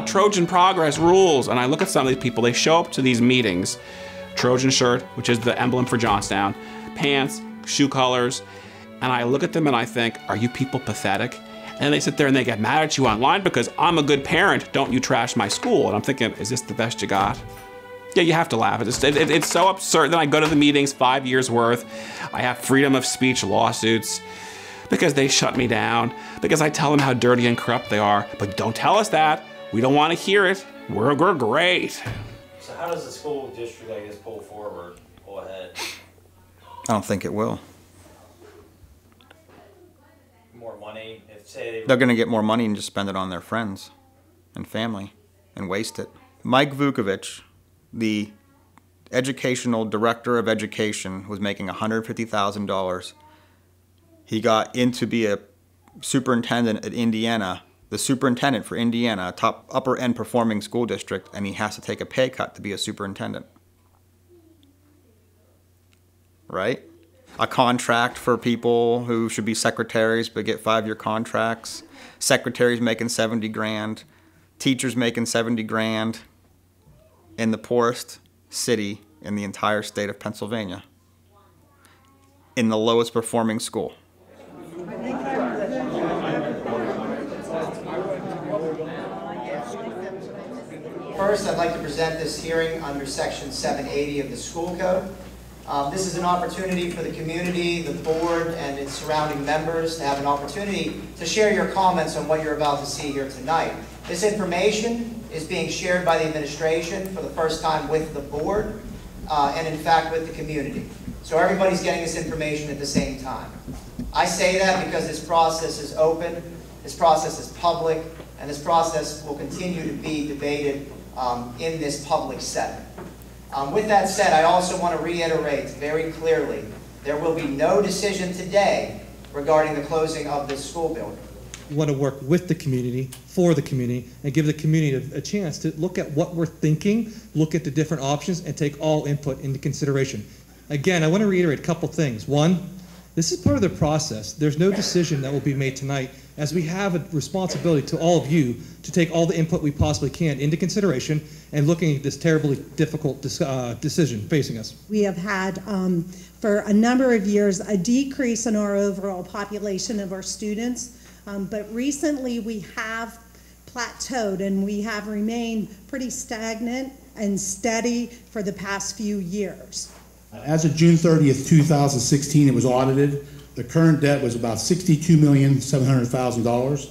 law, Trojan progress, rules. And I look at some of these people, they show up to these meetings, Trojan shirt, which is the emblem for Johnstown, pants, shoe colors. And I look at them and I think, are you people pathetic? And they sit there and they get mad at you online because I'm a good parent, don't you trash my school. And I'm thinking, is this the best you got? Yeah, you have to laugh. It's so absurd. Then I go to the meetings, 5 years worth. I have freedom of speech lawsuits because they shut me down, because I tell them how dirty and corrupt they are. But don't tell us that. We don't want to hear it. We're great. So how does the school district, I guess, pull ahead? I don't think it will. More money, if say they're going to get more money and just spend it on their friends and family and waste it. Mike Vuckovich, the educational director of education, was making $150,000. He got in to be a superintendent at Indiana, the superintendent for Indiana, a top upper end performing school district, and he has to take a pay cut to be a superintendent. Right? A contract for people who should be secretaries but get 5-year contracts. Secretaries making 70 grand, teachers making 70 grand in the poorest city in the entire state of Pennsylvania, in the lowest performing school. First, I'd like to present this hearing under Section 780 of the School Code. This is an opportunity for the community, the board, and its surrounding members to have an opportunity to share your comments on what you're about to see here tonight. This information is being shared by the administration for the first time with the board, and in fact with the community. So everybody's getting this information at the same time. I say that because this process is open, this process is public, and this process will continue to be debated in this public setting. With that said, I also want to reiterate very clearly, there will be no decision today regarding the closing of this school building. We want to work with the community, for the community, and give the community a chance to look at what we're thinking, look at the different options, and take all input into consideration. Again, I want to reiterate a couple things. One, this is part of the process. There's no decision that will be made tonight, as we have a responsibility to all of you to take all the input we possibly can into consideration and looking at this terribly difficult decision facing us. We have had for a number of years a decrease in our overall population of our students, but recently we have plateaued and we have remained pretty stagnant and steady for the past few years. As of June 30th, 2016, it was audited. The current debt was about $62,700,000,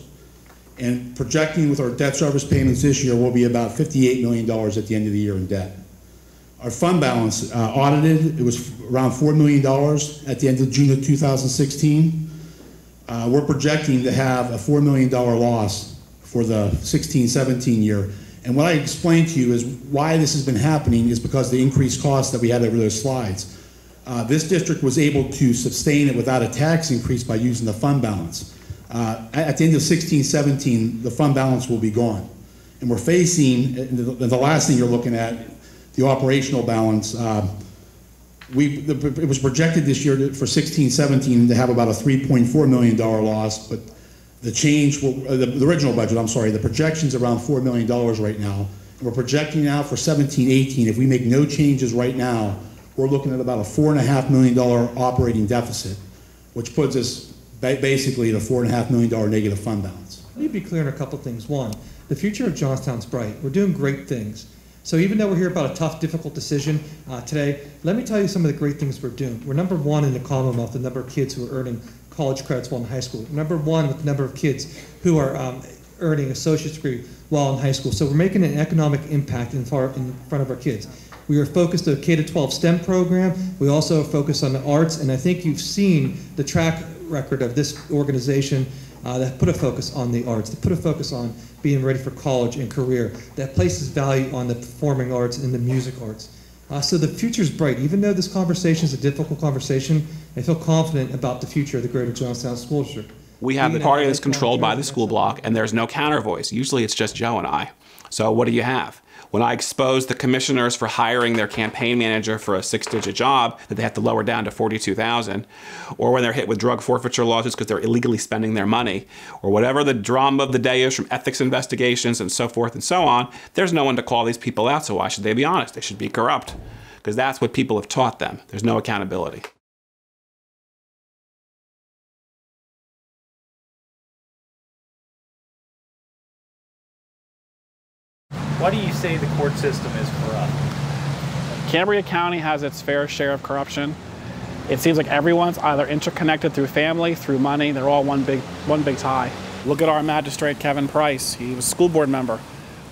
and projecting with our debt service payments this year will be about $58 million at the end of the year in debt. Our fund balance audited, it was around $4 million at the end of June of 2016. We're projecting to have a $4 million loss for the 16-17 year. And what I explained to you is why this has been happening is because of the increased costs that we had over those slides. This district was able to sustain it without a tax increase by using the fund balance. At the end of 16-17, the fund balance will be gone. And we're facing, the last thing you're looking at, the operational balance. It was projected this year for 16-17 to have about a $3.4 million loss, but the change, the original budget, I'm sorry, the projection's around $4 million right now. And we're projecting now for 17-18, if we make no changes right now, we're looking at about a $4.5 million operating deficit, which puts us basically at a $4.5 million negative fund balance. Let me be clear on a couple things. One, the future of Johnstown's bright. We're doing great things. So even though we're here about a tough, difficult decision today, let me tell you some of the great things we're doing. We're number one in the Commonwealth, the number of kids who are earning college credits while in high school. We're number one with the number of kids who are earning an associate's degree while in high school. So we're making an economic impact in front of our kids. We are focused on the K-12 STEM program. We also focus on the arts, and I think you've seen the track record of this organization that put a focus on the arts, that put a focus on being ready for college and career, that places value on the performing arts and the music arts. So the future's bright. Even though this conversation is a difficult conversation, I feel confident about the future of the Greater Johnstown School District. We have the party that's controlled by the school block, and there's no counter voice. Usually it's just Joe and I. So what do you have? When I exposed the commissioners for hiring their campaign manager for a six-digit job that they have to lower down to $42,000, or when they're hit with drug forfeiture lawsuits because they're illegally spending their money, or whatever the drama of the day is from ethics investigations and so forth and so on, there's no one to call these people out, so why should they be honest? They should be corrupt, because that's what people have taught them. There's no accountability. What do you say the court system is corrupt? Cambria County has its fair share of corruption. It seems like everyone's either interconnected through family, through money. They're all one big tie. Look at our magistrate, Kevin Price. He was a school board member,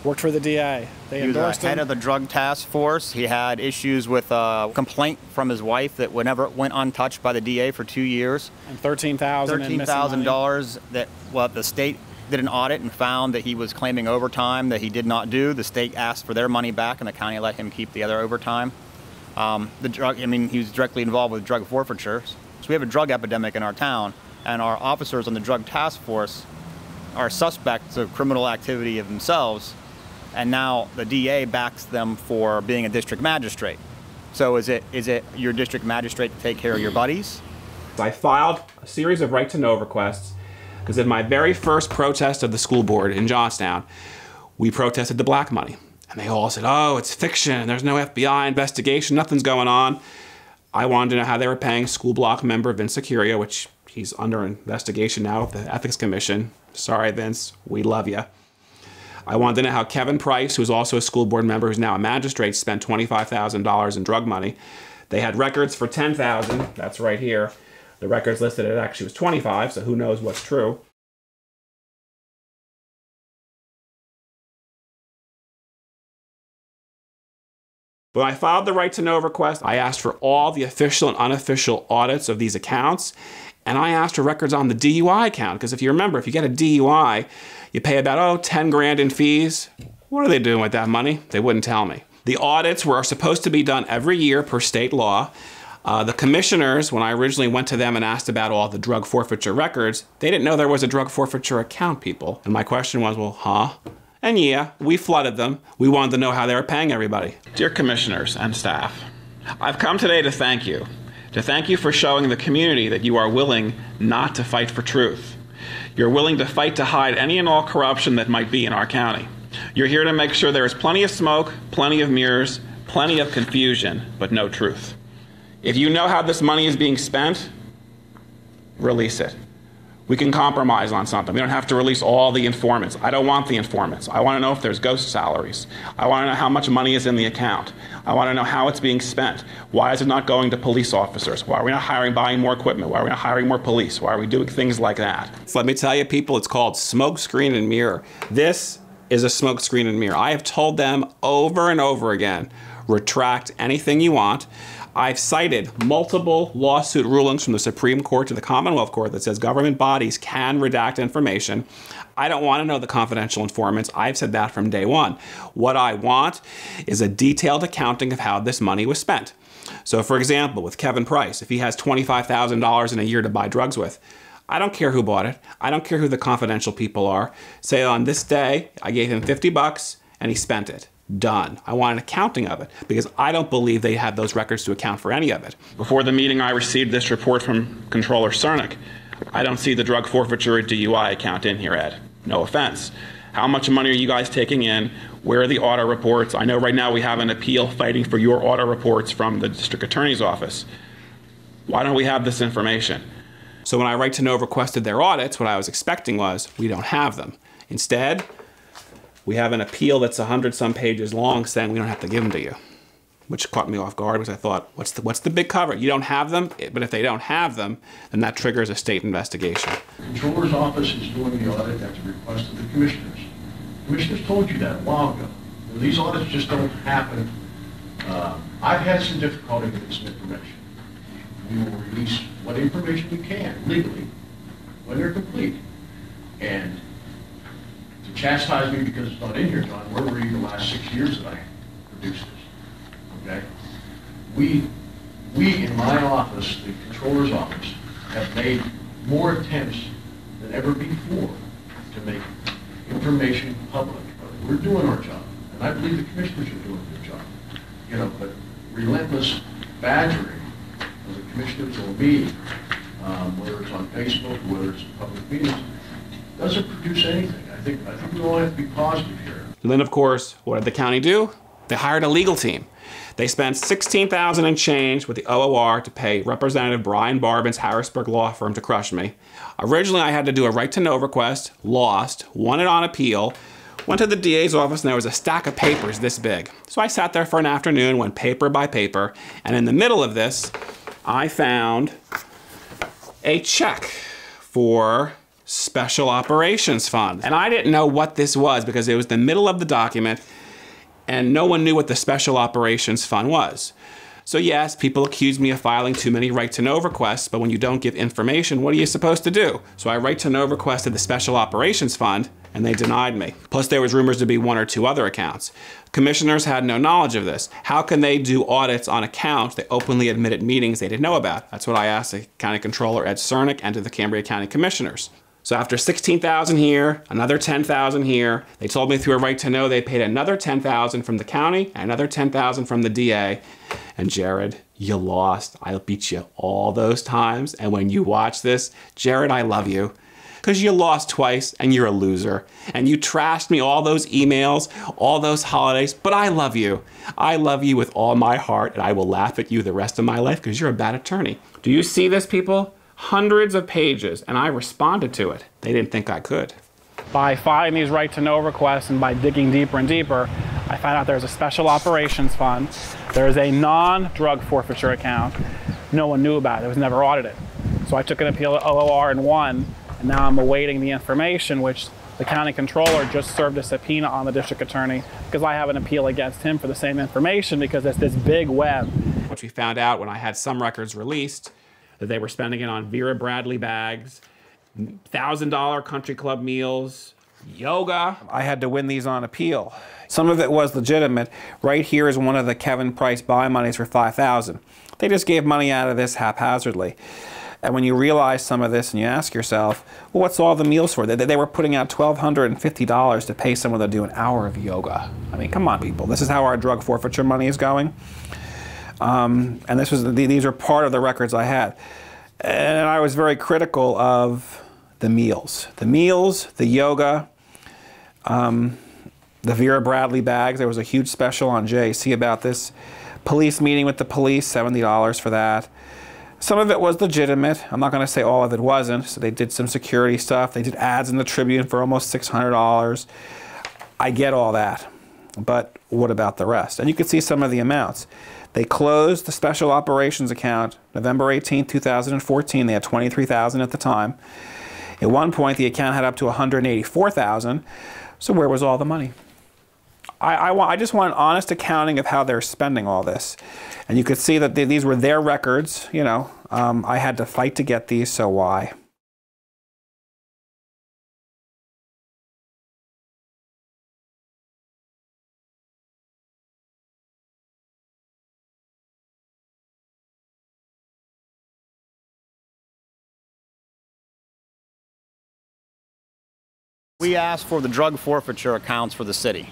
worked for the DA. They endorsed him. He was head of the drug task force. He had issues with a complaint from his wife that whenever it went untouched by the DA for 2 years. And $13,000 that the state did an audit and found that he was claiming overtime that he did not do. The state asked for their money back, and the county let him keep the other overtime. He was directly involved with drug forfeitures. So we have a drug epidemic in our town, and our officers on the drug task force are suspects of criminal activity of themselves, and now the DA backs them for being a district magistrate. So is it your district magistrate to take care of your buddies? I filed a series of right to know requests because in my very first protest of the school board in Johnstown, we protested the black money. And they all said, oh, it's fiction, there's no FBI investigation, nothing's going on. I wanted to know how they were paying school block member Vince Vuckovich, which he's under investigation now with the Ethics Commission. Sorry, Vince, we love you. I wanted to know how Kevin Price, who's also a school board member, who's now a magistrate, spent $25,000 in drug money. They had records for $10,000, that's right here. The records listed it actually was 25, so who knows what's true. When I filed the right to know request, I asked for all the official and unofficial audits of these accounts, and I asked for records on the DUI account, because if you remember, if you get a DUI, you pay about, $10,000 in fees. What are they doing with that money? They wouldn't tell me. The audits were supposed to be done every year per state law. The commissioners, when I originally went to them and asked about all the drug forfeiture records, they didn't know there was a drug forfeiture account, people. And my question was, well, huh? And yeah, we flooded them. We wanted to know how they were paying everybody. Dear commissioners and staff, I've come today to thank you. To thank you for showing the community that you are willing not to fight for truth. You're willing to fight to hide any and all corruption that might be in our county. You're here to make sure there is plenty of smoke, plenty of mirrors, plenty of confusion, but no truth. If you know how this money is being spent, release it. We can compromise on something. We don't have to release all the informants. I don't want the informants. I want to know if there's ghost salaries. I want to know how much money is in the account. I want to know how it's being spent. Why is it not going to police officers? Why are we not buying more equipment? Why are we not hiring more police? Why are we doing things like that? Let me tell you, people, it's called smoke screen and mirror. This is a smoke screen and mirror. I have told them over and over again, retract anything you want. I've cited multiple lawsuit rulings from the Supreme Court to the Commonwealth Court that says government bodies can redact information. I don't want to know the confidential informants. I've said that from day one. What I want is a detailed accounting of how this money was spent. So for example, with Kevin Price, if he has $25,000 in a year to buy drugs with, I don't care who bought it. I don't care who the confidential people are. Say on this day, I gave him 50 bucks and he spent it. Done. I want an accounting of it because I don't believe they have those records to account for any of it. Before the meeting, I received this report from Controller Cernic. I don't see the drug forfeiture DUI account in here, Ed. No offense. How much money are you guys taking in? Where are the audit reports? I know right now we have an appeal fighting for your audit reports from the district attorney's office. Why don't we have this information? So when I right to know requested their audits, what I was expecting was we don't have them. Instead, we have an appeal that's 100-some pages long saying we don't have to give them to you, which caught me off guard, which I thought, what's the big cover? You don't have them, but if they don't have them, then that triggers a state investigation. The Controller's office is doing the audit at the request of the commissioners. The commissioners told you that a while ago. These audits just don't happen. I've had some difficulty with this information. We will release what information we can legally when they're complete. And chastise me because it's not in here, John. Where were you the last 6 years that I produced this? Okay? We in my office, the Controller's office, have made more attempts than ever before to make information public. We're doing our job. And I believe the commissioners are doing a good job. You know, but relentless badgering of the commissioners or me, whether it's on Facebook, whether it's public meetings, doesn't produce anything. I think we all have to be positive here. And then, of course, what did the county do? They hired a legal team. They spent $16,000 and change with the OOR to pay Representative Brian Barbin's Harrisburg law firm to crush me. Originally, I had to do a right-to-know request, lost, won it on appeal, went to the DA's office, and there was a stack of papers this big. So I sat there for an afternoon, went paper by paper, and in the middle of this, I found a check for Special Operations Fund. And I didn't know what this was because it was the middle of the document, and no one knew what the Special Operations Fund was. So yes, people accuse me of filing too many right-to-know requests, but when you don't give information, what are you supposed to do? So I right-to-know requested the Special Operations Fund, and they denied me. Plus, there was rumors to be one or two other accounts. Commissioners had no knowledge of this. How can they do audits on accounts they openly admitted meetings they didn't know about? That's what I asked the County Controller, Ed Cernic, and to the Cambria County Commissioners. So after $16,000 here, another $10,000 here, they told me through a right to know they paid another $10,000 from the county, and another $10,000 from the DA. And Jared, you lost. I beat you all those times. And when you watch this, Jared, I love you. Because you lost twice and you're a loser. And you trashed me all those emails, all those holidays, but I love you. I love you with all my heart, and I will laugh at you the rest of my life because you're a bad attorney. Do you see this, people? Hundreds of pages, and I responded to it. They didn't think I could. By filing these right-to-know requests and by digging deeper and deeper, I found out there's a special operations fund. There is a non-drug forfeiture account. No one knew about it. It was never audited. So I took an appeal at OOR and won, and now I'm awaiting the information, which the county controller just served a subpoena on the district attorney because I have an appeal against him for the same information because it's this big web. Which we found out when I had some records released, that they were spending it on Vera Bradley bags, $1,000 country club meals, yoga. I had to win these on appeal. Some of it was legitimate. Right here is one of the Kevin Price buy monies for $5,000. They just gave money out of this haphazardly. And when you realize some of this and you ask yourself, well, what's all the meals for? They were putting out $1,250 to pay someone to do an hour of yoga. I mean, come on, people. This is how our drug forfeiture money is going. And this was these are part of the records I had. And I was very critical of the meals, the yoga, the Vera Bradley bags. There was a huge special on JAC about this. Police meeting with the police, $70 for that. Some of it was legitimate. I'm not going to say all of it wasn't. So they did some security stuff. They did ads in the Tribune for almost $600. I get all that. But what about the rest? And you can see some of the amounts. They closed the special operations account November 18, 2014. They had $23,000 at the time. At one point, the account had up to $184,000. So where was all the money? I just want an honest accounting of how they're spending all this. And you could see that these were their records. You know, I had to fight to get these, so why? We asked for the drug forfeiture accounts for the city.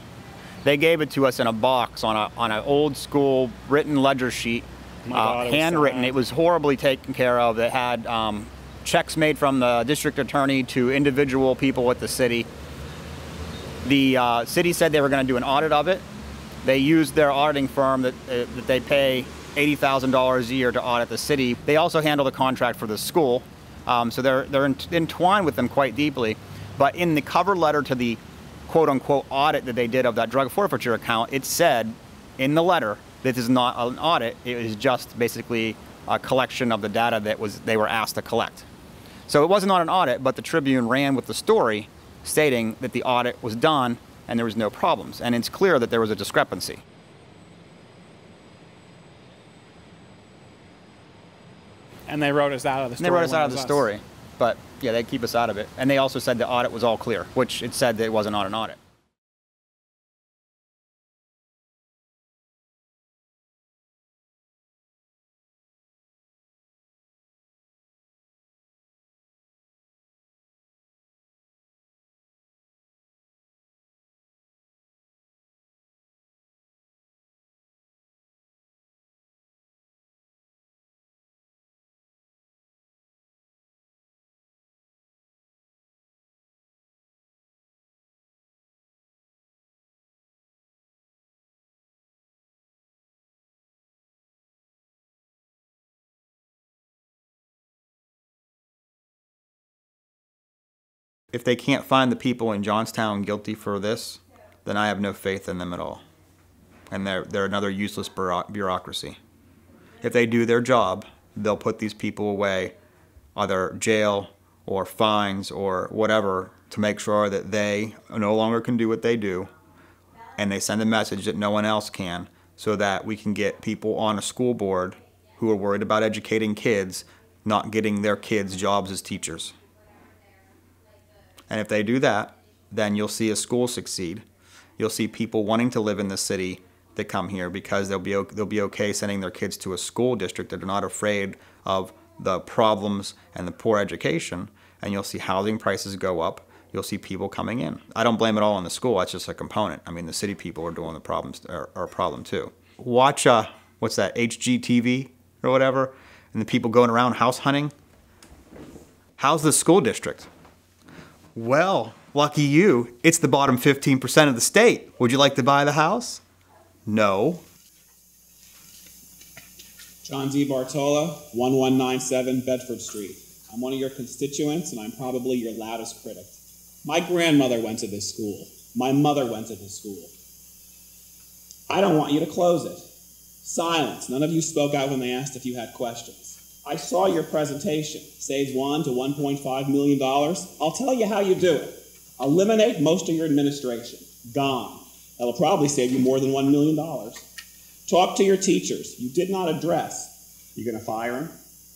They gave it to us in a box on an old school written ledger sheet, handwritten. It was horribly taken care of. It had checks made from the district attorney to individual people at the city. The city said they were going to do an audit of it. They used their auditing firm that they pay $80,000 a year to audit the city. They also handle the contract for the school, so they're entwined with them quite deeply. But in the cover letter to the quote-unquote audit that they did of that drug forfeiture account, it said in the letter, this is not an audit, it is just basically a collection of the data that they were asked to collect. So it was not an audit, but the Tribune ran with the story stating that the audit was done and there was no problems. And it's clear that there was a discrepancy. And they wrote us out of the story. They wrote us out of the story. But yeah, they keep us out of it. And they also said the audit was all clear, which it said that it wasn't an audit. if they can't find the people in Johnstown guilty for this, then I have no faith in them at all. And they're another useless bureaucracy. If they do their job, they'll put these people away, either jail or fines or whatever, to make sure that they no longer can do what they do, and they send a message that no one else can, so that we can get people on a school board who are worried about educating kids not getting their kids jobs as teachers. And if they do that, then you'll see a school succeed. You'll see people wanting to live in the city that come here, because they'll be okay sending their kids to a school district that are not afraid of the problems and the poor education. And you'll see housing prices go up. You'll see people coming in. I don't blame it all on the school. That's just a component. I mean, the city people are doing the problems, are a problem too. Watch what's that, HGTV or whatever, and the people going around house hunting. How's the school district? Well, lucky you, it's the bottom 15% of the state. Would you like to buy the house? No. John DeBartola, 1197 Bedford Street. I'm one of your constituents, and I'm probably your loudest critic. My grandmother went to this school. My mother went to this school. I don't want you to close it. Silence. None of you spoke out when they asked if you had questions. I saw your presentation. Saves $1 to $1.5 million. I'll tell you how you do it. Eliminate most of your administration. Gone. That'll probably save you more than $1 million. Talk to your teachers. You did not address. You're going to fire them?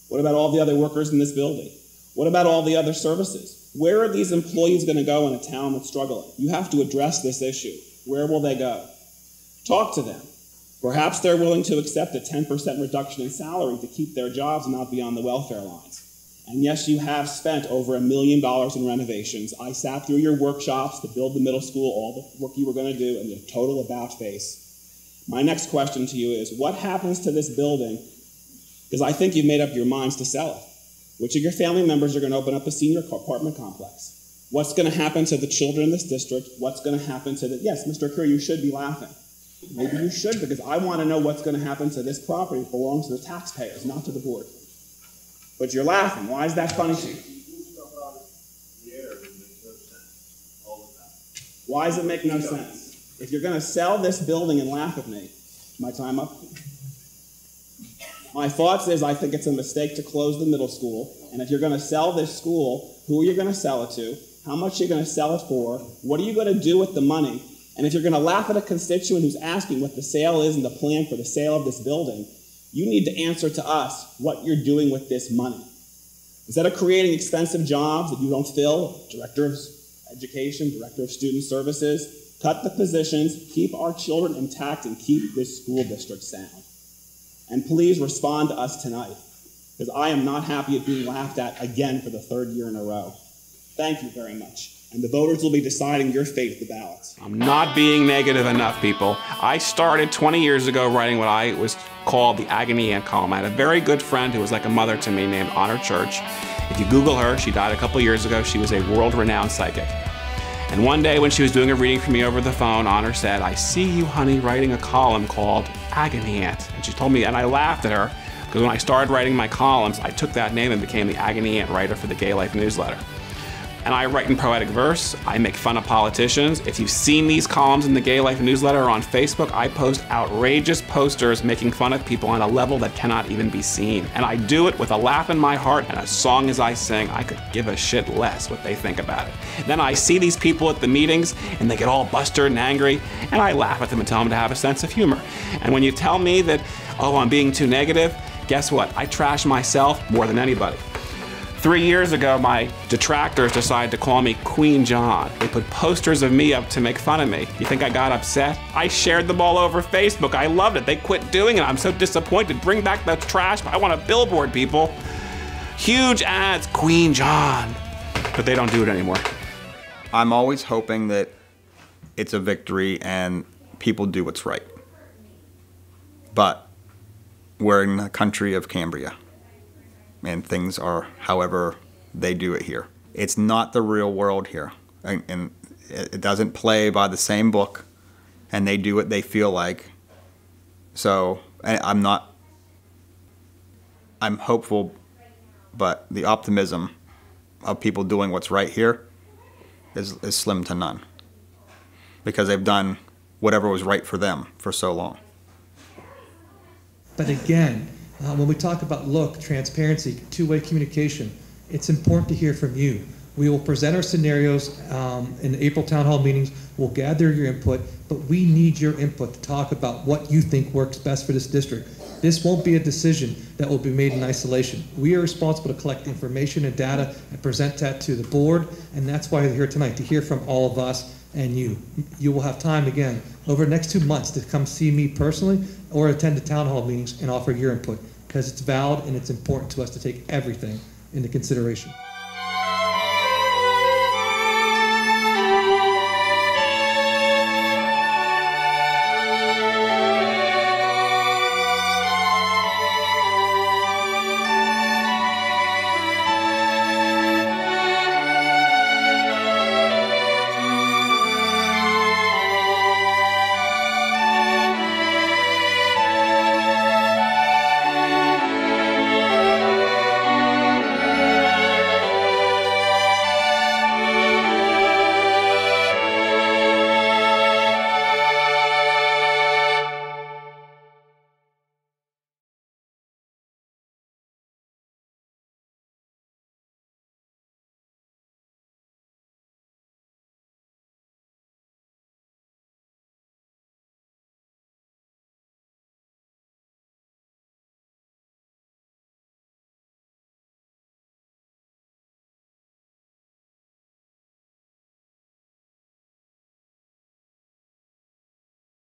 What about all the other workers in this building? What about all the other services? Where are these employees going to go in a town that's struggling? You have to address this issue. Where will they go? Talk to them. Perhaps they're willing to accept a 10% reduction in salary to keep their jobs and not be on the welfare lines. And yes, you have spent over $1 million in renovations. I sat through your workshops to build the middle school, all the work you were going to do, and your total about face. My next question to you is, what happens to this building? Because I think you've made up your minds to sell it. Which of your family members are going to open up a senior apartment complex? What's going to happen to the children in this district? What's going to happen to the... Yes, Mr. Kerr, you should be laughing. Maybe you should, because I want to know what's going to happen to this property that belongs to the taxpayers, not to the board. But you're laughing. Why is that funny to you? Why does it make no sense? If you're going to sell this building and laugh at me, is my time up? My thoughts is I think it's a mistake to close the middle school. And if you're going to sell this school, who are you going to sell it to? How much are you going to sell it for? What are you going to do with the money? And if you're going to laugh at a constituent who's asking what the sale is and the plan for the sale of this building, you need to answer to us what you're doing with this money. Instead of creating expensive jobs that you don't fill, director of education, director of student services, cut the positions, keep our children intact, and keep this school district sound. And please respond to us tonight, because I am not happy at being laughed at again for the third year in a row. Thank you very much. And the voters will be deciding your fate at the ballots. I'm not being negative enough, people. I started 20 years ago writing what I was called the agony aunt column. I had a very good friend who was like a mother to me named Honor Church. If you Google her, she died a couple years ago. She was a world-renowned psychic. And one day when she was doing a reading for me over the phone, Honor said, "I see you, honey, writing a column called Agony Aunt." And she told me, and I laughed at her, because when I started writing my columns, I took that name and became the agony aunt writer for the Gay Life newsletter. And I write in poetic verse. I make fun of politicians. If you've seen these columns in the Gay Life newsletter or on Facebook, I post outrageous posters making fun of people on a level that cannot even be seen. And I do it with a laugh in my heart and a song as I sing. I could give a shit less what they think about it. Then I see these people at the meetings and they get all blustered and angry, and I laugh at them and tell them to have a sense of humor. And when you tell me that, oh, I'm being too negative, guess what? I trash myself more than anybody. 3 years ago, my detractors decided to call me Queen John. They put posters of me up to make fun of me. You think I got upset? I shared them all over Facebook. I loved it. They quit doing it. I'm so disappointed. Bring back the trash. I want a billboard, people. Huge ads, Queen John. But they don't do it anymore. I'm always hoping that it's a victory and people do what's right. But we're in the country of Cambria, and things are however they do it here. It's not the real world here, and it doesn't play by the same book, and they do what they feel like. So I'm hopeful, but the optimism of people doing what's right here is slim to none, because they've done whatever was right for them for so long. But again, when we talk about look, transparency, two-way communication, it's important to hear from you. We will present our scenarios in the April town hall meetings. We'll gather your input, but we need your input to talk about what you think works best for this district. This won't be a decision that will be made in isolation. We are responsible to collect information and data and present that to the board, and that's why you're here tonight, to hear from all of us and you. You will have time, again, over the next 2 months to come see me personally or attend the town hall meetings and offer your input, because it's valid and it's important to us to take everything into consideration.